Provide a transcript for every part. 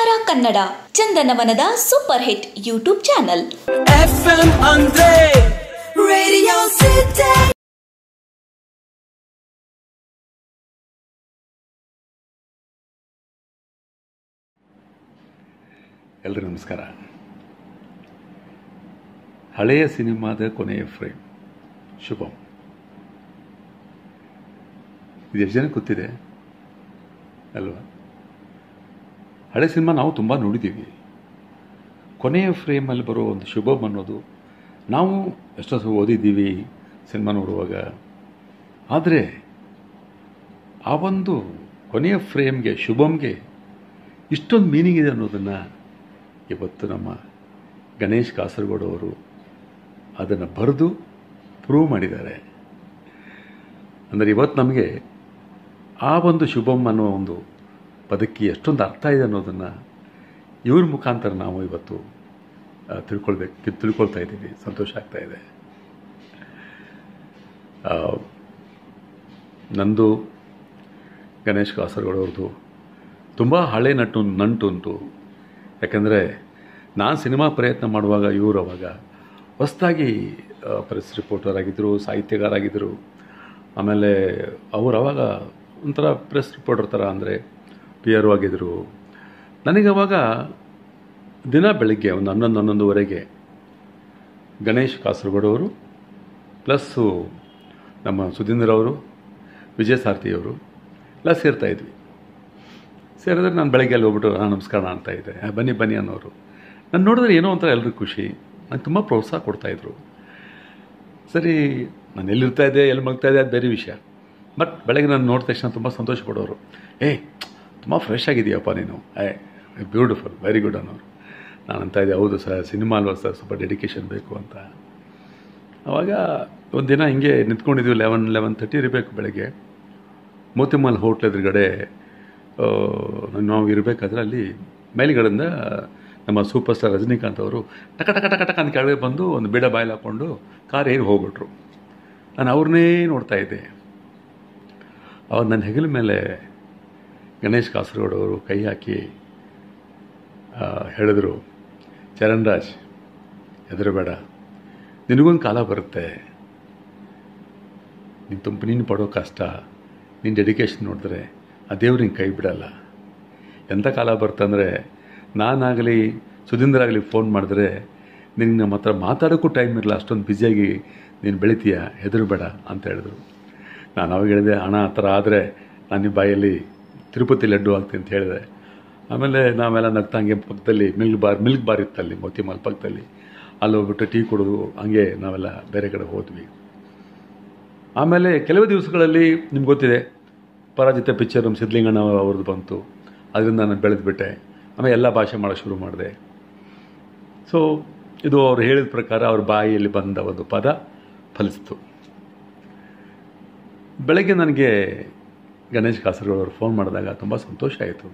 तारा Kannada Chandanavana super hit YouTube channel radio. एल्लरिगू नमस्कार। हಳೆಯ ಸಿನಿಮಾದ ಕೊನೆಯ ಫ್ರೇಮ್ ಶುಭಂ ಇದು ಎಷ್ಟು ಜನಕ್ಕೆ ಗೊತ್ತಿದೆ ಅಲ್ವಾ? ಹಳೆ ಸಿನಿಮಾ ನಾವು ತುಂಬ ನೋಡಿದ್ದೀವಿ. ಕೊನೆಯ ಫ್ರೇಮಲ್ಲಿ ಬರೋ ಒಂದು ಶುಭಂ ಅನ್ನೋದು ನಾವು ಎಷ್ಟೋ ಸಲ ಓದಿದ್ದೀವಿ ಸಿನಿಮಾ ನೋಡುವಾಗ. ಆದರೆ ಆ ಒಂದು ಕೊನೆಯ ಫ್ರೇಮ್ಗೆ ಶುಭಂಗೆ ಇಷ್ಟೊಂದು ಮೀನಿಂಗ್ ಇದೆ ಅನ್ನೋದನ್ನು ಇವತ್ತು ನಮ್ಮ ಗಣೇಶ್ ಕಾಸರಗೋಡು ಅವರು ಅದನ್ನು ಬರೆದು ಪ್ರೂವ್ ಮಾಡಿದ್ದಾರೆ. ಅಂದರೆ ಇವತ್ತು ನಮಗೆ ಆ ಒಂದು ಶುಭಂ ಅನ್ನೋ ಒಂದು ಪದಕ್ಕೆ ಎಷ್ಟೊಂದು ಅರ್ಥ ಇದೆ ಅನ್ನೋದನ್ನು ಇವ್ರ ಮುಖಾಂತರ ನಾವು ಇವತ್ತು ತಿಳ್ಕೊಳ್ತಾ ಇದ್ದೀವಿ. ಸಂತೋಷ ಆಗ್ತಾಯಿದೆ. ನಂದು ಗಣೇಶ್ ಕಾಸರಗೋಡು ಅವ್ರದ್ದು ತುಂಬ ಹಳೆ ನಂಟು. ಯಾಕೆಂದರೆ ನಾನು ಸಿನಿಮಾ ಪ್ರಯತ್ನ ಮಾಡುವಾಗ ಇವರು ಅವಾಗ ಹೊಸದಾಗಿ ಪ್ರೆಸ್ ರಿಪೋರ್ಟರ್ ಆಗಿದ್ದರು, ಸಾಹಿತ್ಯಗಾರಾಗಿದ್ದರು. ಆಮೇಲೆ ಅವರು ಅವಾಗ ಒಂಥರ ಪ್ರೆಸ್ ರಿಪೋರ್ಟರ್ ಥರ, ಅಂದರೆ ಪಿ ಆರ್ ಆಗಿದ್ದರು. ನನಗವಾಗ ದಿನ ಬೆಳಗ್ಗೆ ಒಂದು 11-11:30 ಗಣೇಶ್ ಕಾಸರಗೋಡು ಅವರು ಪ್ಲಸ್ಸು ನಮ್ಮ ಸುಧೀಂದ್ರ ಅವರು, ವಿಜಯ ಸಾರಥಿಯವರು ಎಲ್ಲ ಸೇರ್ತಾಯಿದ್ವಿ. ಸೇರಿದ್ರೆ ನಾನು ಬೆಳಗ್ಗೆ ಅಲ್ಲಿ ಹೋಗ್ಬಿಟ್ಟು ನಮಸ್ಕಾರ ಅಂತ ಇದ್ದೆ, ಬನ್ನಿ ಬನ್ನಿ ಅನ್ನೋರು. ನಾನು ನೋಡಿದ್ರೆ ಏನೋ ಒಂಥರ ಎಲ್ಲರಿಗೂ ಖುಷಿ, ನಾನು ತುಂಬ ಪ್ರೋತ್ಸಾಹ ಕೊಡ್ತಾಯಿದ್ರು. ಸರಿ, ನಾನು ಎಲ್ಲಿರ್ತಾಯಿದ್ದೆ ಎಲ್ಲಿ ಮಲಗ್ತಾಯಿದ್ದೆ ಅದು ಬೇರೆ ವಿಷಯ. ಬಟ್ ಬೆಳಗ್ಗೆ ನಾನು ನೋಡಿದ ತಕ್ಷಣ ತುಂಬ ಸಂತೋಷ ಪಡೋರು. ತುಂಬ ಫ್ರೆಶ್ ಆಗಿದೆಯಪ್ಪ ನೀನು, ಬ್ಯೂಟಿಫುಲ್, ವೆರಿ ಗುಡ್ ಅನ್ನೋರು. ನಾನು ಅಂತ ಇದ್ದೆ, ಹೌದು ಸರ್ ಸಿನಿಮಾ ಅಲ್ವ ಸರ್, ಸ್ವಲ್ಪ ಡೆಡಿಕೇಶನ್ ಬೇಕು ಅಂತ. ಆವಾಗ ಒಂದು ದಿನ ಹಿಂಗೆ ನಿಂತ್ಕೊಂಡಿದ್ವಿ, 11-11:30 ಇರಬೇಕು ಬೆಳಗ್ಗೆ. ಮೋತಿಮಲ್ ಹೋಟ್ಲ್ ಎದುರುಗಡೆ ನಾವು ಇರಬೇಕಾದ್ರೆ ಅಲ್ಲಿ ಮೇಲ್ಗಳಿಂದ ನಮ್ಮ ಸೂಪರ್ ಸ್ಟಾರ್ ರಜನಿಕಾಂತ್ ಅವರು ಟಕ ಟಕ ಟಕ ಟಕ ಅಂತ ಕೆಳಗೆ ಬಂದು ಒಂದು ಬಿಡ ಬಾಯಿಲ್ ಹಾಕ್ಕೊಂಡು ಕಾರ್ ಏರಿ ಹೋಗ್ಬಿಟ್ರು. ನಾನು ಅವ್ರನ್ನೇ ನೋಡ್ತಾಯಿದ್ದೆ. ಅವ್ರು ನನ್ನ ಹೆಗಲ ಮೇಲೆ ಗಣೇಶ್ ಕಾಸರಗೋಡು ಅವರು ಕೈ ಹಾಕಿ ಹೇಳಿದ್ರು, ಚರಣ್ರಾಜ್ ಹೆದರಬೇಡ, ನಿನಗೊಂದು ಕಾಲ ಬರುತ್ತೆ, ನೀನು ಪಡೋ ಕಷ್ಟ, ನಿನ್ನ ಡೆಡಿಕೇಶನ್ ನೋಡಿದ್ರೆ ಆ ದೇವ್ರು ನಿನ್ನ ಕೈ ಬಿಡೋಲ್ಲ. ಎಂಥ ಕಾಲ ಬರ್ತಂದರೆ ನಾನಾಗಲಿ ಸುಧೀಂದ್ರ ಆಗಲಿ ಫೋನ್ ಮಾಡಿದ್ರೆ ನಿನಗೆ ನಮ್ಮ ಹತ್ರ ಮಾತಾಡೋಕ್ಕೂ ಟೈಮ್ ಇರಲ್ಲ, ಅಷ್ಟೊಂದು ಬ್ಯುಸಿಯಾಗಿ ನೀನು ಬೆಳಿತೀಯ, ಹೆದರಬೇಡ ಅಂತ ಹೇಳಿದ್ರು. ನಾನು ಅವಾಗ ಹೇಳಿದೆ, ಅಣ್ಣ ಆ ಥರ ಆದರೆ ನಾನು ನಿಮ್ಮ ಬಾಯಲ್ಲಿ ತಿರುಪತಿ ಲಡ್ಡು ಆಗ್ತೀನಿ ಅಂತ ಹೇಳಿದೆ. ಆಮೇಲೆ ನಾವೆಲ್ಲ ನಗ್ತಾ ಹಂಗೆ ಪಕ್ಕದಲ್ಲಿ ಮಿಲ್ಕ್ ಬಾರ್ ಇತ್ತಲ್ಲಿ ಮೋತಿಮಲ್ ಪಕ್ಕದಲ್ಲಿ, ಅಲ್ಲಿ ಹೋಗ್ಬಿಟ್ಟು ಟೀ ಕುಡಿದು ಹಂಗೆ ನಾವೆಲ್ಲ ಬೇರೆ ಕಡೆ ಹೋದ್ವಿ. ಆಮೇಲೆ ಕೆಲವು ದಿವಸಗಳಲ್ಲಿ ನಿಮ್ಗೆ ಗೊತ್ತಿದೆ, ಪರಾಜಿತ ಪಿಕ್ಚರ್ ನಮ್ಮ ಸಿದ್ಧಲಿಂಗಣ್ಣ ಅವ್ರದ್ದು ಬಂತು, ಅದರಿಂದ ನಾನು ಬೆಳೆದುಬಿಟ್ಟೆ. ಆಮೇಲೆ ಎಲ್ಲ ಭಾಷೆ ಮಾಡೋಕ್ಕೆ ಶುರು ಮಾಡಿದೆ. ಸೊ ಇದು ಅವ್ರು ಹೇಳಿದ ಪ್ರಕಾರ ಅವ್ರ ಬಾಯಿಯಲ್ಲಿ ಬಂದ ಒಂದು ಪದ ಫಲಿಸ್ತು. ಬೆಳಗ್ಗೆ ನನಗೆ ಗಣೇಶ್ ಕಾಸರಗೋಡು ಅವರು ಫೋನ್ ಮಾಡಿದಾಗ ತುಂಬ ಸಂತೋಷ ಆಯಿತು.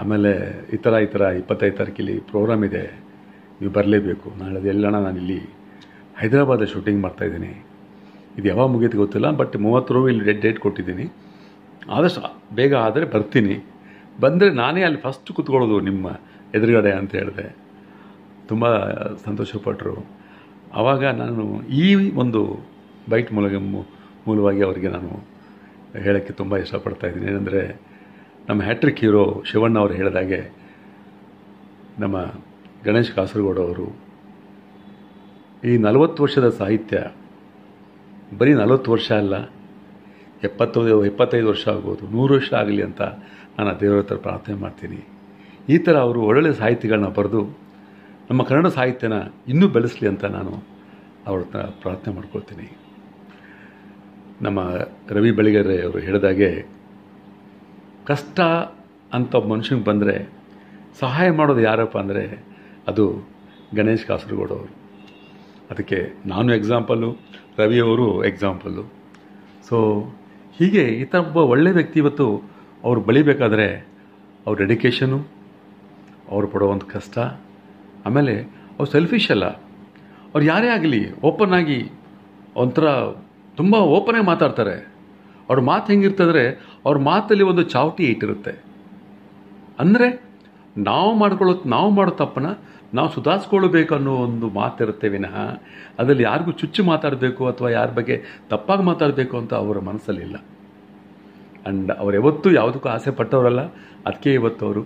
ಆಮೇಲೆ ಈ ಥರ 25 ತಾರೀಕಲ್ಲಿ ಪ್ರೋಗ್ರಾಮ್ ಇದೆ, ನೀವು ಬರಲೇಬೇಕು. ನಾಳೆ ಎಲ್ಲಣ್ಣ ನಾನಿಲ್ಲಿ ಹೈದರಾಬಾದ ಶೂಟಿಂಗ್ ಮಾಡ್ತಾಯಿದ್ದೀನಿ, ಇದು ಯಾವಾಗ ಮುಗಿಯೋದು ಗೊತ್ತಿಲ್ಲ, ಬಟ್ 30 ಇಲ್ಲಿ ಡೇಟ್ ಕೊಟ್ಟಿದ್ದೀನಿ, ಆದಷ್ಟು ಬೇಗ ಆದರೆ ಬರ್ತೀನಿ, ಬಂದರೆ ನಾನೇ ಅಲ್ಲಿ ಫಸ್ಟ್ ಕೂತ್ಕೊಳ್ಳೋದು ನಿಮ್ಮ ಎದುರುಗಡೆ ಅಂತ ಹೇಳಿದೆ. ತುಂಬ ಸಂತೋಷಪಟ್ಟರು. ಆವಾಗ ನಾನು ಈ ಒಂದು ಬೈಟ್ ಮೂಲವಾಗಿ ಅವರಿಗೆ ನಾನು ಹೇಳೋಕ್ಕೆ ತುಂಬ ಇಷ್ಟಪಡ್ತಾಯಿದ್ದೀನಿ. ಏನೆಂದರೆ ನಮ್ಮ ಹ್ಯಾಟ್ರಿಕ್ ಹೀರೋ ಶಿವಣ್ಣ ಅವರು ಹೇಳಿದಾಗೆ ನಮ್ಮ ಗಣೇಶ್ ಕಾಸರಗೋಡು ಅವರು ಈ 40 ವರ್ಷದ ಸಾಹಿತ್ಯ ಬರೀ 40 ವರ್ಷ ಅಲ್ಲ, 75 ವರ್ಷ ಆಗ್ಬೋದು, 100 ವರ್ಷ ಆಗಲಿ ಅಂತ ನಾನು ದೇವರ ಹತ್ರ ಪ್ರಾರ್ಥನೆ ಮಾಡ್ತೀನಿ. ಈ ಥರ ಅವರು ಒಳ್ಳೊಳ್ಳೆಯ ಸಾಹಿತ್ಯಗಳನ್ನ ಬರೆದು ನಮ್ಮ ಕನ್ನಡ ಸಾಹಿತ್ಯನ ಇನ್ನೂ ಬೆಳೆಸಲಿ ಅಂತ ನಾನು ಅವ್ರ ಹತ್ರ ಪ್ರಾರ್ಥನೆ ಮಾಡ್ಕೊಳ್ತೀನಿ. ನಮ್ಮ ರವಿ ಬೆಳಗೆರೆ ಅವರು ಹೇಳಿದಾಗೆ ಕಷ್ಟ ಅಂತ ಮನುಷ್ಯನಿಗೆ ಬಂದರೆ ಸಹಾಯ ಮಾಡೋದು ಯಾರಪ್ಪ ಅಂದರೆ ಅದು ಗಣೇಶ್ ಕಾಸರಗೋಡು ಅವರು. ಅದಕ್ಕೆ ನಾನು ಎಕ್ಸಾಂಪಲ್ಲು, ರವಿಯವರು ಎಕ್ಸಾಂಪಲ್ಲು. ಸೊ ಹೀಗೆ ಈ ಥರ ಒಬ್ಬ ಒಳ್ಳೆಯ ವ್ಯಕ್ತಿ ಇವತ್ತು ಅವ್ರು ಬೆಳಿಬೇಕಾದ್ರೆ ಅವ್ರ ಡೆಡಿಕೇಶನು, ಅವ್ರು ಪಡೋ ಒಂದು ಕಷ್ಟ, ಆಮೇಲೆ ಅವ್ರು ಸೆಲ್ಫಿಶ್ ಅಲ್ಲ, ಅವ್ರು ಯಾರೇ ಆಗಲಿ ಓಪನ್ ಆಗಿ ಒಂಥರ ತುಂಬ ಓಪನಾಗಿ ಮಾತಾಡ್ತಾರೆ. ಅವ್ರ ಮಾತು ಹೆಂಗಿರ್ತಂದರೆ ಅವ್ರ ಮಾತಲ್ಲಿ ಒಂದು ಚಾವಟಿ ಇಟ್ಟಿರುತ್ತೆ. ಅಂದರೆ ನಾವು ಮಾಡೋ ತಪ್ಪನ್ನ ನಾವು ಸುಧಾರಿಸಿಕೊಳ್ಳಬೇಕು ಅನ್ನೋ ಒಂದು ಮಾತಿರುತ್ತೆ ವಿನಃ ಅದರಲ್ಲಿ ಯಾರಿಗೂ ಚುಚ್ಚು ಮಾತಾಡಬೇಕು ಅಥವಾ ಯಾರ ಬಗ್ಗೆ ತಪ್ಪಾಗಿ ಮಾತಾಡಬೇಕು ಅಂತ ಅವರ ಮನಸ್ಸಲ್ಲಿಲ್ಲ. ಅಂಡ್ ಅವರು ಯಾವತ್ತೂ ಯಾವುದಕ್ಕೂ ಆಸೆ ಪಟ್ಟವರಲ್ಲ. ಅದಕ್ಕೆ ಇವತ್ತು ಅವರು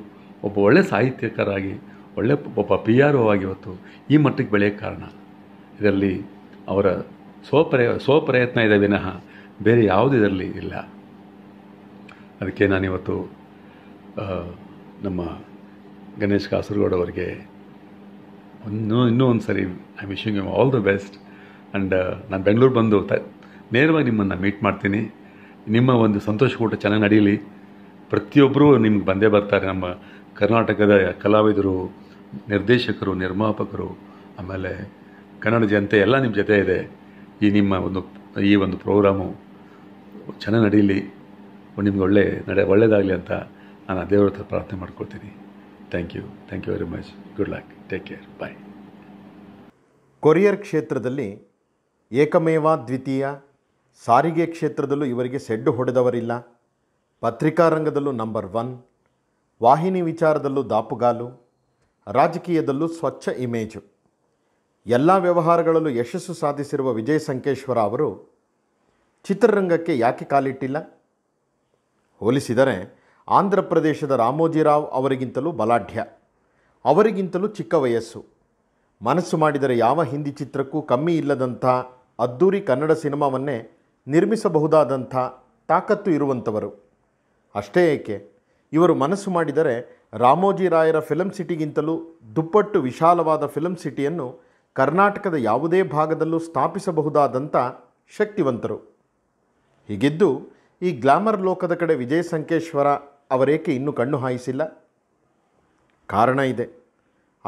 ಒಬ್ಬ ಒಳ್ಳೆ ಸಾಹಿತ್ಯಕರಾಗಿ ಒಳ್ಳೆ ಒಬ್ಬ ಪಿ ಆರ್ ಒ ಆಗಿ ಇವತ್ತು ಈ ಮಟ್ಟಕ್ಕೆ ಬೆಳೆಯೋಕ್ಕೆ ಕಾರಣ ಇದರಲ್ಲಿ ಅವರ ಸ್ವಪ್ರಯತ್ನ ಇದೆ ವಿನಃ ಬೇರೆ ಯಾವುದು ಇದರಲ್ಲಿ ಇಲ್ಲ. ಅದಕ್ಕೆ ನಾನಿವತ್ತು ನಮ್ಮ ಗಣೇಶ್ ಕಾಸರಗೋಡ್ ಅವರಿಗೆ ಇನ್ನೂ ಒಂದು ಸರಿ I wishing you all the best. And ನಾನು ಬೆಂಗಳೂರು ಬಂದು ನೇರವಾಗಿ ನಿಮ್ಮನ್ನು ಮೀಟ್ ಮಾಡ್ತೀನಿ. ನಿಮ್ಮ ಒಂದು ಸಂತೋಷಕೂಟ ಚೆನ್ನಾಗಿ ನಡೀಲಿ. ಪ್ರತಿಯೊಬ್ಬರೂ ನಿಮ್ಗೆ ಬಂದೇ ಬರ್ತಾರೆ. ನಮ್ಮ ಕರ್ನಾಟಕದ ಕಲಾವಿದರು, ನಿರ್ದೇಶಕರು, ನಿರ್ಮಾಪಕರು, ಆಮೇಲೆ ಕನ್ನಡ ಜನತೆ ಎಲ್ಲ ನಿಮ್ಮ ಜೊತೆ ಇದೆ. ಈ ನಿಮ್ಮ ಒಂದು ಪ್ರೋಗ್ರಾಮು ಚೆನ್ನಾಗಿ ನಡೀಲಿ, ನಿಮ್ಗೆ ಒಳ್ಳೆಯದಾಗಲಿ ಅಂತ ನಾನು ದೇವರ ಹತ್ರ ಪ್ರಾರ್ಥನೆ ಮಾಡ್ಕೊಳ್ತೀನಿ. Thank you very much. Good luck, take care, bye. Courier ಕ್ಷೇತ್ರದಲ್ಲಿ ಏಕಮೇವ ದ್ವಿತೀಯ, ಸಾರಿಗೆ ಕ್ಷೇತ್ರದಲ್ಲೂ ಇವರಿಗೆ ಸೆಡ್ಡು ಹೊಡೆದವರಿಲ್ಲ, ಪತ್ರಿಕಾ ರಂಗದಲ್ಲೂ ನಂಬರ್ 1, ವಾಹಿನಿ ವಿಚಾರದಲ್ಲೂ ದಾಪುಗಾಲು, ರಾಜಕೀಯದಲ್ಲೂ ಸ್ವಚ್ಛ ಇಮೇಜು, ಎಲ್ಲ ವ್ಯವಹಾರಗಳಲ್ಲೂ ಯಶಸ್ಸು ಸಾಧಿಸಿರುವ ವಿಜಯ್ ಸಂಕೇಶ್ವರ ಅವರು ಚಿತ್ರರಂಗಕ್ಕೆ ಯಾಕೆ ಕಾಲಿಟ್ಟಿಲ್ಲ? ಹೋಲಿಸಿದರೆ ಆಂಧ್ರ ಪ್ರದೇಶದ ರಾಮೋಜಿರಾವ್ ಅವರಿಗಿಂತಲೂ ಬಲಾಢ್ಯ, ಅವರಿಗಿಂತಲೂ ಚಿಕ್ಕ ವಯಸ್ಸು, ಮನಸ್ಸು ಮಾಡಿದರೆ ಯಾವ ಹಿಂದಿ ಚಿತ್ರಕ್ಕೂ ಕಮ್ಮಿ ಇಲ್ಲದಂಥ ಅದ್ಧೂರಿ ಕನ್ನಡ ಸಿನಿಮಾವನ್ನೇ ನಿರ್ಮಿಸಬಹುದಾದಂಥ ತಾಕತ್ತು ಇರುವಂಥವರು. ಅಷ್ಟೇ ಏಕೆ, ಇವರು ಮನಸ್ಸು ಮಾಡಿದರೆ ರಾಮೋಜಿರಾಯರ ಫಿಲಮ್ ಸಿಟಿಗಿಂತಲೂ ದುಪ್ಪಟ್ಟು ವಿಶಾಲವಾದ ಫಿಲಮ್ ಸಿಟಿಯನ್ನು ಕರ್ನಾಟಕದ ಯಾವುದೇ ಭಾಗದಲ್ಲೂ ಸ್ಥಾಪಿಸಬಹುದಾದಂಥ ಶಕ್ತಿವಂತರು. ಹೀಗಿದ್ದು ಈ ಗ್ಲಾಮರ್ ಲೋಕದ ಕಡೆ ವಿಜಯ್ ಸಂಕೇಶ್ವರ ಅವರೇಕೆ ಇನ್ನೂ ಕಣ್ಣು ಹಾಯಿಸಿಲ್ಲ? ಕಾರಣ ಇದೆ.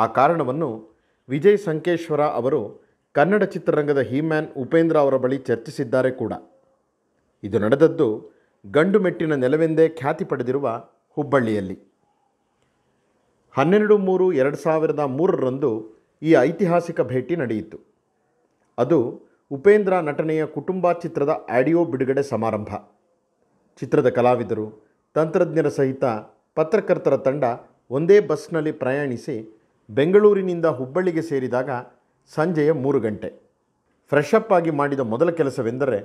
ಆ ಕಾರಣವನ್ನು ವಿಜಯ್ ಸಂಕೇಶ್ವರ ಅವರು ಕನ್ನಡ ಚಿತ್ರರಂಗದ ಹೀಮ್ಯಾನ್ ಉಪೇಂದ್ರ ಅವರ ಬಳಿ ಚರ್ಚಿಸಿದ್ದಾರೆ ಕೂಡ. ಇದು ನಡೆದದ್ದು ಗಂಡು ಮೆಟ್ಟಿನ ನೆಲವೆಂದೇ ಖ್ಯಾತಿ ಪಡೆದಿರುವ ಹುಬ್ಬಳ್ಳಿಯಲ್ಲಿ. 12/3/2003 ಈ ಐತಿಹಾಸಿಕ ಭೇಟಿ ನಡೆಯಿತು. ಅದು ಉಪೇಂದ್ರ ನಟನೆಯ ಕುಟುಂಬ ಚಿತ್ರದ ಆಡಿಯೋ ಬಿಡುಗಡೆ ಸಮಾರಂಭ. ಚಿತ್ರದ ಕಲಾವಿದರು, ತಂತ್ರಜ್ಞರ ಸಹಿತ ಪತ್ರಕರ್ತರ ತಂಡ ಒಂದೇ ಬಸ್ನಲ್ಲಿ ಪ್ರಯಾಣಿಸಿ ಬೆಂಗಳೂರಿನಿಂದ ಹುಬ್ಬಳ್ಳಿಗೆ ಸೇರಿದಾಗ ಸಂಜೆ 3 ಗಂಟೆ. ಫ್ರೆಶ್ ಅಪ್ ಆಗಿ ಮಾಡಿದ ಮೊದಲ ಕೆಲಸವೆಂದರೆ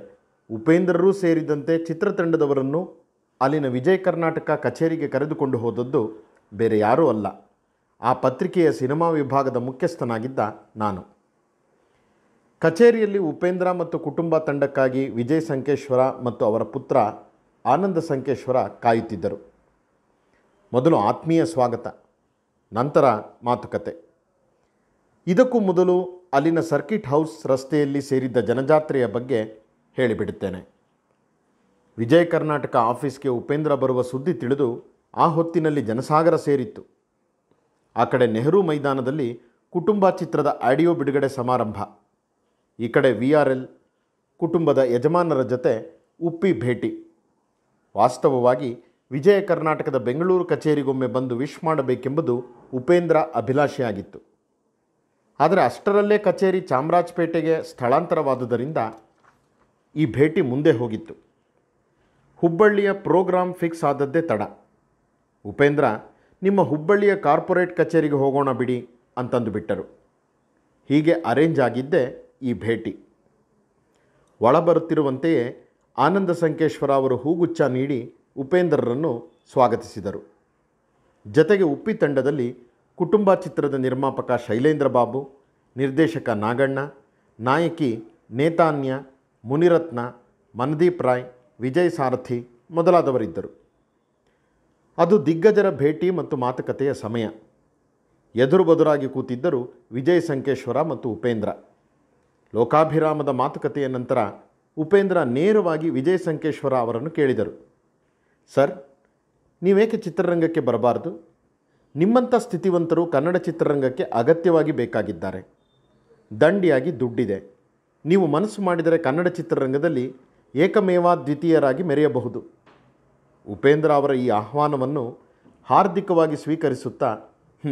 ಉಪೇಂದ್ರರೂ ಸೇರಿದಂತೆ ಚಿತ್ರತಂಡದವರನ್ನು ಅಲ್ಲಿನ ವಿಜಯ ಕರ್ನಾಟಕ ಕಚೇರಿಗೆ ಕರೆದುಕೊಂಡು ಹೋದದ್ದು ಬೇರೆ ಯಾರೂ ಅಲ್ಲ, ಆ ಪತ್ರಿಕೆಯ ಸಿನಿಮಾ ವಿಭಾಗದ ಮುಖ್ಯಸ್ಥನಾಗಿದ್ದ ನಾನು. ಕಚೇರಿಯಲ್ಲಿ ಉಪೇಂದ್ರ ಮತ್ತು ಕುಟುಂಬ ತಂಡಕ್ಕಾಗಿ ವಿಜಯ್ ಸಂಕೇಶ್ವರ ಮತ್ತು ಅವರ ಪುತ್ರ ಆನಂದ ಸಂಕೇಶ್ವರ ಕಾಯುತ್ತಿದ್ದರು. ಮೊದಲು ಆತ್ಮೀಯ ಸ್ವಾಗತ, ನಂತರ ಮಾತುಕತೆ. ಇದಕ್ಕೂ ಮೊದಲು ಅಲ್ಲಿನ ಸರ್ಕಿಟ್ ಹೌಸ್ ರಸ್ತೆಯಲ್ಲಿ ಸೇರಿದ್ದ ಜನಜಾತ್ರೆಯ ಬಗ್ಗೆ ಹೇಳಿಬಿಡುತ್ತೇನೆ. ವಿಜಯ ಕರ್ನಾಟಕ ಆಫೀಸ್ಗೆ ಉಪೇಂದ್ರ ಬರುವ ಸುದ್ದಿ ತಿಳಿದು ಆ ಹೊತ್ತಿನಲ್ಲಿ ಜನಸಾಗರ ಸೇರಿತ್ತು. ಆ ಕಡೆ ನೆಹರು ಮೈದಾನದಲ್ಲಿ ಕುಟುಂಬ ಚಿತ್ರದ ಆಡಿಯೋ ಬಿಡುಗಡೆ ಸಮಾರಂಭ, ಈ ಕಡೆ VRL ಕುಟುಂಬದ ಯಜಮಾನರ ಜೊತೆ ಉಪ್ಪಿ ಭೇಟಿ. ವಾಸ್ತವವಾಗಿ ವಿಜಯ ಕರ್ನಾಟಕದ ಬೆಂಗಳೂರು ಕಚೇರಿಗೊಮ್ಮೆ ಬಂದು ವಿಶ್ ಮಾಡಬೇಕೆಂಬುದು ಉಪೇಂದ್ರ ಅಭಿಲಾಷೆಯಾಗಿತ್ತು. ಆದರೆ ಅಷ್ಟರಲ್ಲೇ ಕಚೇರಿ ಚಾಮರಾಜಪೇಟೆಗೆ ಸ್ಥಳಾಂತರವಾದುದರಿಂದ ಈ ಭೇಟಿ ಮುಂದೆ ಹೋಗಿತ್ತು. ಹುಬ್ಬಳ್ಳಿಯ ಪ್ರೋಗ್ರಾಂ ಫಿಕ್ಸ್ ಆದದ್ದೇ ತಡ. ಉಪೇಂದ್ರ, ನಿಮ್ಮ ಹುಬ್ಬಳ್ಳಿಯ ಕಾರ್ಪೊರೇಟ್ ಕಚೇರಿಗೆ ಹೋಗೋಣ ಬಿಡಿ ಅಂತಂದು ಬಿಟ್ಟರು. ಹೀಗೆ ಅರೇಂಜ್ ಆಗಿದ್ದೆ ಈ ಭೇಟಿ. ಒಳಬರುತ್ತಿರುವಂತೆಯೇ ಆನಂದ ಸಂಕೇಶ್ವರ ಅವರು ಹೂಗುಚ್ಛ ನೀಡಿ ಉಪೇಂದ್ರರನ್ನು ಸ್ವಾಗತಿಸಿದರು. ಜತೆಗೆ ಉಪ್ಪಿ ತಂಡದಲ್ಲಿ ಕುಟುಂಬ ಚಿತ್ರದ ನಿರ್ಮಾಪಕ ಶೈಲೇಂದ್ರ ಬಾಬು, ನಿರ್ದೇಶಕ ನಾಗಣ್ಣ, ನಾಯಕಿ ನೇತಾನ್ಯ, ಮುನಿರತ್ನ, ಮನದೀಪ್ ರಾಯ್, ವಿಜಯ್ ಸಾರಥಿ ಮೊದಲಾದವರಿದ್ದರು. ಅದು ದಿಗ್ಗಜರ ಭೇಟಿ ಮತ್ತು ಮಾತುಕತೆಯ ಸಮಯ. ಎದುರು ಬದುರಾಗಿ ಕೂತಿದ್ದರು ವಿಜಯ್ ಸಂಕೇಶ್ವರ ಮತ್ತು ಉಪೇಂದ್ರ. ಲೋಕಾಭಿರಾಮದ ಮಾತುಕತೆಯ ನಂತರ ಉಪೇಂದ್ರ ನೇರವಾಗಿ ವಿಜಯ್ ಸಂಕೇಶ್ವರ ಅವರನ್ನು ಕೇಳಿದರು. ಸರ್, ನೀವೇಕೆ ಚಿತ್ರರಂಗಕ್ಕೆ ಬರಬಾರದು? ನಿಮ್ಮಂಥ ಸ್ಥಿತಿವಂತರು ಕನ್ನಡ ಚಿತ್ರರಂಗಕ್ಕೆ ಅಗತ್ಯವಾಗಿ ಬೇಕಾಗಿದ್ದಾರೆ. ದಂಡಿಯಾಗಿ ದುಡ್ಡಿದೆ. ನೀವು ಮನಸ್ಸು ಮಾಡಿದರೆ ಕನ್ನಡ ಚಿತ್ರರಂಗದಲ್ಲಿ ಏಕಮೇವ ದ್ವಿತೀಯರಾಗಿ ಮೆರೆಯಬಹುದು. ಉಪೇಂದ್ರ ಅವರ ಈ ಆಹ್ವಾನವನ್ನು ಹಾರ್ದಿಕವಾಗಿ ಸ್ವೀಕರಿಸುತ್ತಾ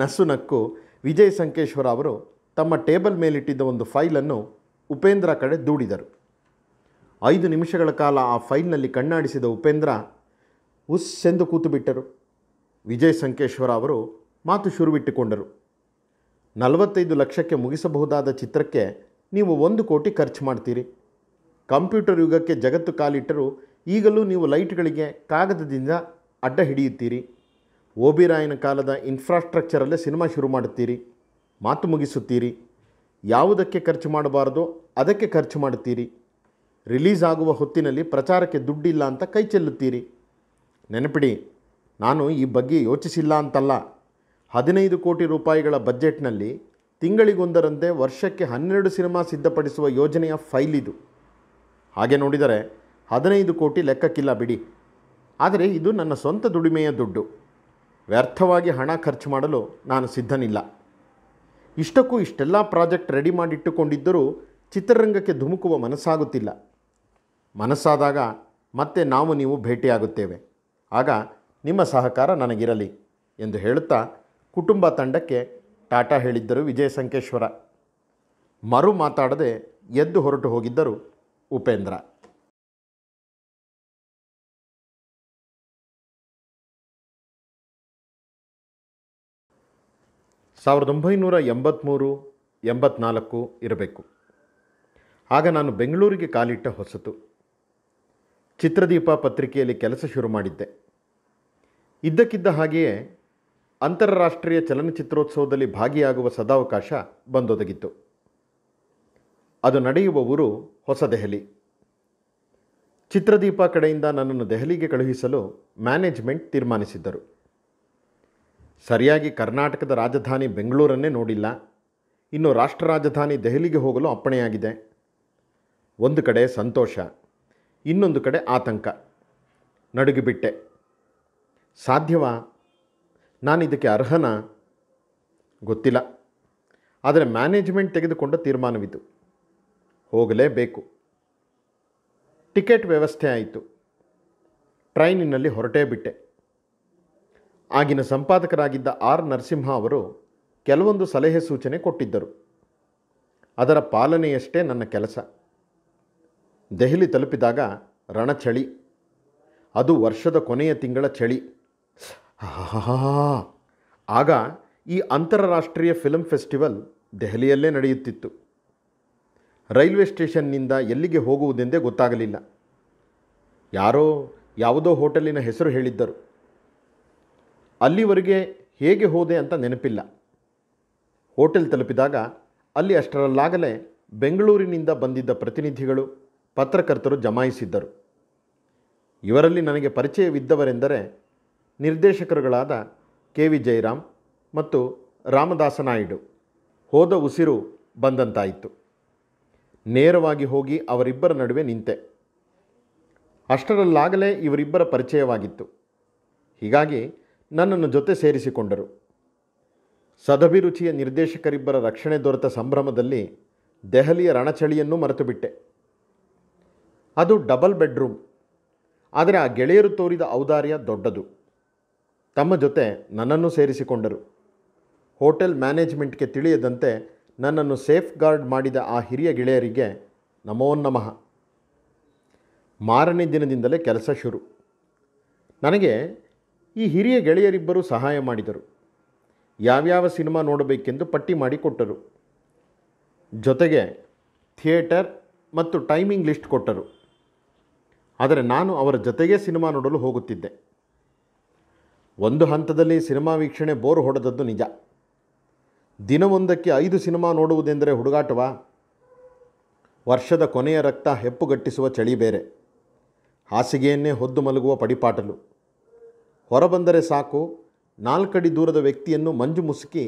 ನಸುನಕ್ಕು ವಿಜಯ್ ಸಂಕೇಶ್ವರ ಅವರು ತಮ್ಮ ಟೇಬಲ್ ಮೇಲಿಟ್ಟಿದ್ದ ಒಂದು ಫೈಲನ್ನು ಉಪೇಂದ್ರ ಕಡೆ ದೂಡಿದರು. 5 ನಿಮಿಷಗಳ ಕಾಲ ಆ ಫೈಲ್ನಲ್ಲಿ ಕಣ್ಣಾಡಿಸಿದ ಉಪೇಂದ್ರ ಉಸ್ಸೆಂದು ಕೂತು ಬಿಟ್ಟರು. ವಿಜಯ್ ಸಂಕೇಶ್ವರ ಅವರು ಮಾತು ಶುರುವಿಟ್ಟುಕೊಂಡರು. 45 ಲಕ್ಷಕ್ಕೆ ಮುಗಿಸಬಹುದಾದ ಚಿತ್ರಕ್ಕೆ ನೀವು 1 ಕೋಟಿ ಖರ್ಚು ಮಾಡ್ತೀರಿ. ಕಂಪ್ಯೂಟರ್ ಯುಗಕ್ಕೆ ಜಗತ್ತು ಕಾಲಿಟ್ಟರು ಈಗಲೂ ನೀವು ಲೈಟ್ಗಳಿಗೆ ಕಾಗದದಿಂದ ಅಡ್ಡ ಹಿಡಿಯುತ್ತೀರಿ. ಓಬಿ ರಾಯನ ಕಾಲದ ಇನ್ಫ್ರಾಸ್ಟ್ರಕ್ಚರಲ್ಲೇ ಸಿನಿಮಾ ಶುರು ಮಾಡುತ್ತೀರಿ, ಮಾತು ಮುಗಿಸುತ್ತೀರಿ. ಯಾವುದಕ್ಕೆ ಖರ್ಚು ಮಾಡಬಾರದೋ ಅದಕ್ಕೆ ಖರ್ಚು ಮಾಡುತ್ತೀರಿ. ರಿಲೀಸ್ ಆಗುವ ಹೊತ್ತಿನಲ್ಲಿ ಪ್ರಚಾರಕ್ಕೆ ದುಡ್ಡಿಲ್ಲ ಅಂತ ಕೈ ಚೆಲ್ಲುತ್ತೀರಿ. ನೆನಪಿಡಿ, ನಾನು ಈ ಬಗ್ಗೆ ಯೋಚಿಸಿಲ್ಲ ಅಂತಲ್ಲ. 15 ಕೋಟಿ ರೂಪಾಯಿಗಳ ಬಜೆಟ್ನಲ್ಲಿ ತಿಂಗಳಿಗೊಂದರಂತೆ ವರ್ಷಕ್ಕೆ 12 ಸಿನಿಮಾ ಸಿದ್ಧಪಡಿಸುವ ಯೋಜನೆಯ ಫೈಲ್ ಇದು. ಹಾಗೆ ನೋಡಿದರೆ 15 ಕೋಟಿ ಲೆಕ್ಕಕ್ಕಿಲ್ಲ ಬಿಡಿ. ಆದರೆ ಇದು ನನ್ನ ಸ್ವಂತ ದುಡಿಮೆಯ ದುಡ್ಡು. ವ್ಯರ್ಥವಾಗಿ ಹಣ ಖರ್ಚು ಮಾಡಲು ನಾನು ಸಿದ್ಧನಿಲ್ಲ. ಇಷ್ಟಕ್ಕೂ ಇಷ್ಟೆಲ್ಲ ಪ್ರಾಜೆಕ್ಟ್ ರೆಡಿ ಮಾಡಿಟ್ಟುಕೊಂಡಿದ್ದರೂ ಚಿತ್ರರಂಗಕ್ಕೆ ಧುಮುಕುವ ಮನಸ್ಸಾಗುತ್ತಿಲ್ಲ. ಮನಸ್ಸಾದಾಗ ಮತ್ತೆ ನಾವು ನೀವು ಭೇಟಿಯಾಗುತ್ತೇವೆ. ಆಗ ನಿಮ್ಮ ಸಹಕಾರ ನನಗಿರಲಿ ಎಂದು ಹೇಳುತ್ತಾ ಕುಟುಂಬ ತಂಡಕ್ಕೆ ಟಾಟಾ ಹೇಳಿದ್ದರು ವಿಜಯ ಸಂಕೇಶ್ವರ. ಮರು ಮಾತಾಡದೆ ಎದ್ದು ಹೊರಟು ಹೋಗಿದ್ದರು ಉಪೇಂದ್ರ. ಸಾವಿರದ 1983-84 ಇರಬೇಕು. ಆಗ ನಾನು ಬೆಂಗಳೂರಿಗೆ ಕಾಲಿಟ್ಟ ಹೊಸತು. ಚಿತ್ರದೀಪ ಪತ್ರಿಕೆಯಲ್ಲಿ ಕೆಲಸ ಶುರು ಮಾಡಿದ್ದೆ. ಇದ್ದಕ್ಕಿದ್ದ ಹಾಗೆಯೇ ಅಂತಾರಾಷ್ಟ್ರೀಯ ಚಲನಚಿತ್ರೋತ್ಸವದಲ್ಲಿ ಭಾಗಿಯಾಗುವ ಸದಾವಕಾಶ ಬಂದೊದಗಿತ್ತು. ಅದು ನಡೆಯುವ ಊರು ಹೊಸದೆಹಲಿ. ಚಿತ್ರದೀಪ ಕಡೆಯಿಂದ ನನ್ನನ್ನು ದೆಹಲಿಗೆ ಕಳುಹಿಸಲು ಮ್ಯಾನೇಜ್ಮೆಂಟ್ ತೀರ್ಮಾನಿಸಿದ್ದರು. ಸರಿಯಾಗಿ ಕರ್ನಾಟಕದ ರಾಜಧಾನಿ ಬೆಂಗಳೂರನ್ನೇ ನೋಡಿಲ್ಲ, ಇನ್ನು ರಾಷ್ಟ್ರ ರಾಜಧಾನಿ ದೆಹಲಿಗೆ ಹೋಗಲು ಅಪ್ಪಣೆಯಾಗಿದೆ. ಒಂದು ಕಡೆ ಸಂತೋಷ, ಇನ್ನೊಂದು ಕಡೆ ಆತಂಕ. ನಡುಗಿಬಿಟ್ಟೆ. ಸಾಧ್ಯವಾ? ನಾನಿದಕ್ಕೆ ಅರ್ಹನಾ? ಗೊತ್ತಿಲ್ಲ. ಆದರೆ ಮ್ಯಾನೇಜ್ಮೆಂಟ್ ತೆಗೆದುಕೊಂಡ ತೀರ್ಮಾನವಿತು. ಹೋಗಲೇಬೇಕು. ಟಿಕೆಟ್ ವ್ಯವಸ್ಥೆ ಆಯಿತು. ಟ್ರೈನಿನಲ್ಲಿ ಹೊರಟೇ ಬಿಟ್ಟೆ. ಆಗಿನ ಸಂಪಾದಕರಾಗಿದ್ದ ಆರ್. ನರಸಿಂಹ ಅವರು ಕೆಲವೊಂದು ಸಲಹೆ ಸೂಚನೆ ಕೊಟ್ಟಿದ್ದರು. ಅದರ ಪಾಲನೆಯಷ್ಟೇ ನನ್ನ ಕೆಲಸ. ದೆಹಲಿ ತಲುಪಿದಾಗ ರಣಚಳಿ. ಅದು ವರ್ಷದ ಕೊನೆಯ ತಿಂಗಳ ಚಳಿ. ಆಗ ಈ ಅಂತಾರಾಷ್ಟ್ರೀಯ ಫಿಲ್ಮ್ ಫೆಸ್ಟಿವಲ್ ದೆಹಲಿಯಲ್ಲೇ ನಡೆಯುತ್ತಿತ್ತು. ರೈಲ್ವೆ ಸ್ಟೇಷನ್ನಿಂದ ಎಲ್ಲಿಗೆ ಹೋಗುವುದೆಂದೇ ಗೊತ್ತಾಗಲಿಲ್ಲ. ಯಾರೋ ಯಾವುದೋ ಹೋಟೆಲಿನ ಹೆಸರು ಹೇಳಿದ್ದರು. ಅಲ್ಲಿವರೆಗೆ ಹೇಗೆ ಹೋದೆ ಅಂತ ನೆನಪಿಲ್ಲ. ಹೋಟೆಲ್ ತಲುಪಿದಾಗ ಅಲ್ಲಿ ಅಷ್ಟರಲ್ಲಾಗಲೇ ಬೆಂಗಳೂರಿನಿಂದ ಬಂದಿದ್ದ ಪ್ರತಿನಿಧಿಗಳು, ಪತ್ರಕರ್ತರು ಜಮಾಯಿಸಿದ್ದರು. ಇವರಲ್ಲಿ ನನಗೆ ಪರಿಚಯವಿದ್ದವರೆಂದರೆ ನಿರ್ದೇಶಕರುಗಳಾದ KV ಜಯರಾಮ್ ಮತ್ತು ರಾಮದಾಸ ನಾಯ್ಡು. ಹೋದ ಉಸಿರು ಬಂದಂತಾಯಿತು. ನೇರವಾಗಿ ಹೋಗಿ ಅವರಿಬ್ಬರ ನಡುವೆ ನಿಂತೆ. ಅಷ್ಟರಲ್ಲಾಗಲೇ ಇವರಿಬ್ಬರ ಪರಿಚಯವಾಗಿತ್ತು. ಹೀಗಾಗಿ ನನ್ನನ್ನು ಜೊತೆ ಸೇರಿಸಿಕೊಂಡರು. ಸದಭಿರುಚಿಯ ನಿರ್ದೇಶಕರಿಬ್ಬರ ರಕ್ಷಣೆ ದೊರೆತ ಸಂಭ್ರಮದಲ್ಲಿ ದೆಹಲಿಯ ರಣಚಳಿಯನ್ನು ಮರೆತುಬಿಟ್ಟೆ. ಅದು ಡಬಲ್ ಬೆಡ್ರೂಮ್. ಆದರೆ ಆ ಗೆಳೆಯರು ತೋರಿದ ಔದಾರ್ಯ ದೊಡ್ಡದು. ತಮ್ಮ ಜೊತೆ ನನ್ನನ್ನು ಸೇರಿಸಿಕೊಂಡರು. ಹೋಟೆಲ್ ಮ್ಯಾನೇಜ್ಮೆಂಟ್ಗೆ ತಿಳಿಯದಂತೆ ನನ್ನನ್ನು ಸೇಫ್ ಗಾರ್ಡ್ ಮಾಡಿದ ಆ ಹಿರಿಯ ಗೆಳೆಯರಿಗೆ ನಮೋ ನಮಃ. ಮಾರನೇ ದಿನದಿಂದಲೇ ಕೆಲಸ ಶುರು. ನನಗೆ ಈ ಹಿರಿಯ ಗೆಳೆಯರಿಬ್ಬರು ಸಹಾಯ ಮಾಡಿದರು. ಯಾವ್ಯಾವ ಸಿನಿಮಾ ನೋಡಬೇಕೆಂದು ಪಟ್ಟಿ ಮಾಡಿಕೊಟ್ಟರು. ಜೊತೆಗೆ ಥಿಯೇಟರ್ ಮತ್ತು ಟೈಮಿಂಗ್ ಲಿಸ್ಟ್ ಕೊಟ್ಟರು. ಆದರೆ ನಾನು ಅವರ ಜೊತೆಗೇ ಸಿನಿಮಾ ನೋಡಲು ಹೋಗುತ್ತಿದ್ದೆ. ಒಂದು ಹಂತದಲ್ಲಿ ಸಿನಿಮಾ ವೀಕ್ಷಣೆ ಬೋರು ಹೊಡೆದದ್ದು ನಿಜ. ದಿನವೊಂದಕ್ಕೆ 5 ಸಿನಿಮಾ ನೋಡುವುದೆಂದರೆ ಹುಡುಗಾಟವಾ? ವರ್ಷದ ಕೊನೆಯ ರಕ್ತ ಹೆಪ್ಪುಗಟ್ಟಿಸುವ ಚಳಿ ಬೇರೆ. ಹಾಸಿಗೆಯನ್ನೇ ಹೊದ್ದು ಮಲಗುವ ಪಡಿಪಾಟಲು. ಹೊರಬಂದರೆ ಸಾಕು, 4 ಅಡಿ ದೂರದ ವ್ಯಕ್ತಿಯನ್ನು ಮಂಜು ಮುಸುಕಿ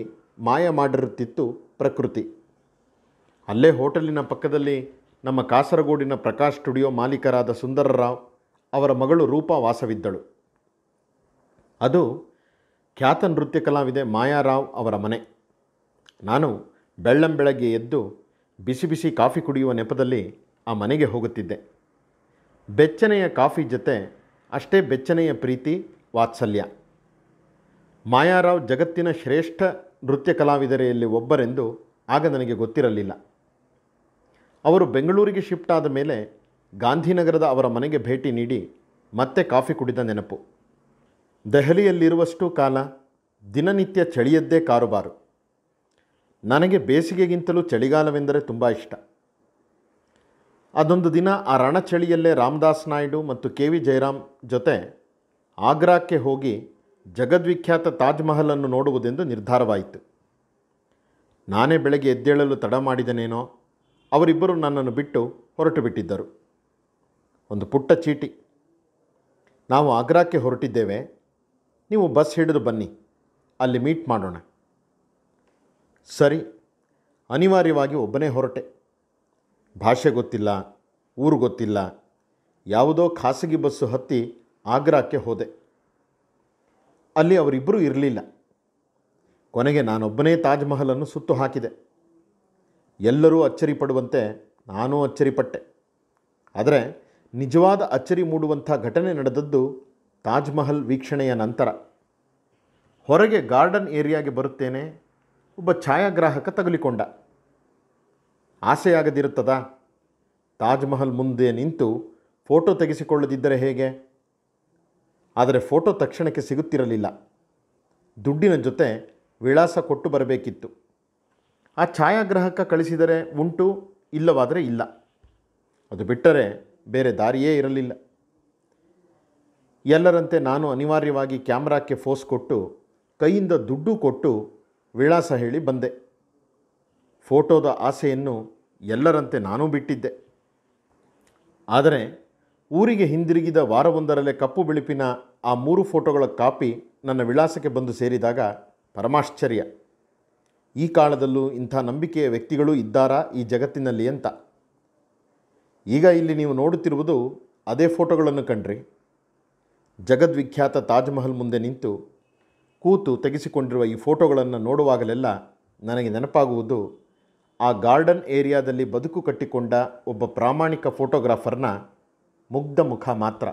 ಮಾಯ ಮಾಡಿರುತ್ತಿತ್ತು ಪ್ರಕೃತಿ. ಅಲ್ಲೇ ಹೋಟೆಲಿನ ಪಕ್ಕದಲ್ಲಿ ನಮ್ಮ ಕಾಸರಗೋಡಿನ ಪ್ರಕಾಶ್ ಸ್ಟುಡಿಯೋ ಮಾಲೀಕರಾದ ಸುಂದರರಾವ್ ಅವರ ಮಗಳು ರೂಪಾ ವಾಸವಿದ್ದಳು. ಅದು ಖ್ಯಾತ ನೃತ್ಯ ಕಲಾವಿದೆ ಮಾಯಾರಾವ್ ಅವರ ಮನೆ. ನಾನು ಬೆಳ್ಳಂಬೆಳಗ್ಗೆ ಎದ್ದು ಬಿಸಿ ಬಿಸಿ ಕಾಫಿ ಕುಡಿಯುವ ನೆಪದಲ್ಲಿ ಆ ಮನೆಗೆ ಹೋಗುತ್ತಿದ್ದೆ. ಬೆಚ್ಚನೆಯ ಕಾಫಿ ಜೊತೆ ಅಷ್ಟೇ ಬೆಚ್ಚನೆಯ ಪ್ರೀತಿ, ವಾತ್ಸಲ್ಯ. ಮಾಯಾರಾವ್ ಜಗತ್ತಿನ ಶ್ರೇಷ್ಠ ನೃತ್ಯ ಕಲಾವಿದರೆಯಲ್ಲಿ ಒಬ್ಬರೆಂದು ಆಗ ನನಗೆ ಗೊತ್ತಿರಲಿಲ್ಲ. ಅವರು ಬೆಂಗಳೂರಿಗೆ ಶಿಫ್ಟ್ ಆದ ಮೇಲೆ ಗಾಂಧಿನಗರದ ಅವರ ಮನೆಗೆ ಭೇಟಿ ನೀಡಿ ಮತ್ತೆ ಕಾಫಿ ಕುಡಿದ ನೆನಪು. ದೆಹಲಿಯಲ್ಲಿರುವಷ್ಟು ಕಾಲ ದಿನನಿತ್ಯ ಚಳಿಯದ್ದೇ ಕಾರುಬಾರು. ನನಗೆ ಬೇಸಿಗೆಗಿಂತಲೂ ಚಳಿಗಾಲವೆಂದರೆ ತುಂಬ ಇಷ್ಟ. ಅದೊಂದು ದಿನ ಆ ರಣಚಳಿಯಲ್ಲೇ ರಾಮದಾಸ್ ನಾಯ್ಡು ಮತ್ತು ಕೆ ವಿ ಜಯರಾಮ್ ಜೊತೆ ಆಗ್ರಾಕ್ಕೆ ಹೋಗಿ ಜಗದ್ವಿಖ್ಯಾತ ತಾಜ್ ಮಹಲನ್ನು ನೋಡುವುದೆಂದು ನಿರ್ಧಾರವಾಯಿತು. ನಾನೇ ಬೆಳಗ್ಗೆ ಎದ್ದೇಳಲು ತಡ ಮಾಡಿದನೇನೋ, ಅವರಿಬ್ಬರು ನನ್ನನ್ನು ಬಿಟ್ಟು ಹೊರಟು ಬಿಟ್ಟಿದ್ದರು. ಒಂದು ಪುಟ್ಟ ಚೀಟಿ. ನಾವು ಆಗ್ರಾಕ್ಕೆ ಹೊರಟಿದ್ದೇವೆ, ನೀವು ಬಸ್ ಹಿಡಿದು ಬನ್ನಿ, ಅಲ್ಲಿ ಮೀಟ್ ಮಾಡೋಣ. ಸರಿ, ಅನಿವಾರ್ಯವಾಗಿ ಒಬ್ಬನೇ ಹೊರಟೆ. ಭಾಷೆ ಗೊತ್ತಿಲ್ಲ, ಊರು ಗೊತ್ತಿಲ್ಲ. ಯಾವುದೋ ಖಾಸಗಿ ಬಸ್ಸು ಹತ್ತಿ ಆಗ್ರಾಕ್ಕೆ ಹೋದೆ. ಅಲ್ಲಿ ಅವರಿಬ್ಬರೂ ಇರಲಿಲ್ಲ. ಕೊನೆಗೆ ನಾನೊಬ್ಬನೇ ತಾಜ್ಮಹಲನ್ನು ಸುತ್ತು ಹಾಕಿದೆ. ಎಲ್ಲರೂ ಅಚ್ಚರಿ ಪಡುವಂತೆ ನಾನೂ ಅಚ್ಚರಿಪಟ್ಟೆ. ಆದರೆ ನಿಜವಾದ ಅಚ್ಚರಿ ಮೂಡುವಂಥ ಘಟನೆ ನಡೆದದ್ದು ತಾಜ್ಮಹಲ್ ವೀಕ್ಷಣೆಯ ನಂತರ. ಹೊರಗೆ ಗಾರ್ಡನ್ ಏರಿಯಾಗೆ ಬರುತ್ತೇನೆ, ಒಬ್ಬ ಛಾಯಾಗ್ರಾಹಕ ತಗುಲಿಕೊಂಡ. ಆಸೆಯಾಗದಿರುತ್ತದಾ? ತಾಜ್ಮಹಲ್ ಮುಂದೆ ನಿಂತು ಫೋಟೋ ತೆಗೆಸಿಕೊಳ್ಳದಿದ್ದರೆ ಹೇಗೆ? ಆದರೆ ಫೋಟೋ ತಕ್ಷಣಕ್ಕೆ ಸಿಗುತ್ತಿರಲಿಲ್ಲ. ದುಡ್ಡಿನ ಜೊತೆ ವಿಳಾಸ ಕೊಟ್ಟು ಬರಬೇಕಿತ್ತು. ಆ ಛಾಯಾಗ್ರಾಹಕ ಕಳಿಸಿದರೆ ಉಂಟು, ಇಲ್ಲವಾದರೆ ಇಲ್ಲ. ಅದು ಬಿಟ್ಟರೆ ಬೇರೆ ದಾರಿಯೇ ಇರಲಿಲ್ಲ. ಎಲ್ಲರಂತೆ ನಾನು ಅನಿವಾರ್ಯವಾಗಿ ಕ್ಯಾಮ್ರಾಕ್ಕೆ ಫೋಸ್ ಕೊಟ್ಟು ಕೈಯಿಂದ ದುಡ್ಡು ಕೊಟ್ಟು ವಿಳಾಸ ಹೇಳಿ ಬಂದೆ. ಫೋಟೋದ ಆಸೆಯನ್ನು ಎಲ್ಲರಂತೆ ನಾನೂ ಬಿಟ್ಟಿದ್ದೆ. ಆದರೆ ಊರಿಗೆ ಹಿಂದಿರುಗಿದ ವಾರವೊಂದರಲ್ಲೇ ಕಪ್ಪು ಬಿಳುಪಿನ ಆ 3 ಫೋಟೋಗಳ ಕಾಪಿ ನನ್ನ ವಿಳಾಸಕ್ಕೆ ಬಂದು ಸೇರಿದಾಗ ಪರಮಾಶ್ಚರ್ಯ. ಈ ಕಾಲದಲ್ಲೂ ಇಂಥ ನಂಬಿಕೆಯ ವ್ಯಕ್ತಿಗಳೂ ಇದ್ದಾರಾ ಈ ಜಗತ್ತಿನಲ್ಲಿ ಅಂತ. ಈಗ ಇಲ್ಲಿ ನೀವು ನೋಡುತ್ತಿರುವುದು ಅದೇ ಫೋಟೋಗಳನ್ನು ಕಂಡ್ರಿ. ಜಗದ್ವಿಖ್ಯಾತ ತಾಜ್ಮಹಲ್ ಮುಂದೆ ನಿಂತು ಕೂತು ತೆಗೆಸಿಕೊಂಡಿರುವ ಈ ಫೋಟೋಗಳನ್ನು ನೋಡುವಾಗಲೆಲ್ಲ ನನಗೆ ನೆನಪಾಗುವುದು ಆ ಗಾರ್ಡನ್ ಏರಿಯಾದಲ್ಲಿ ಬದುಕು ಕಟ್ಟಿಕೊಂಡ ಒಬ್ಬ ಪ್ರಾಮಾಣಿಕ ಫೋಟೋಗ್ರಾಫರ್ನ ಮುಗ್ಧ ಮುಖ ಮಾತ್ರ.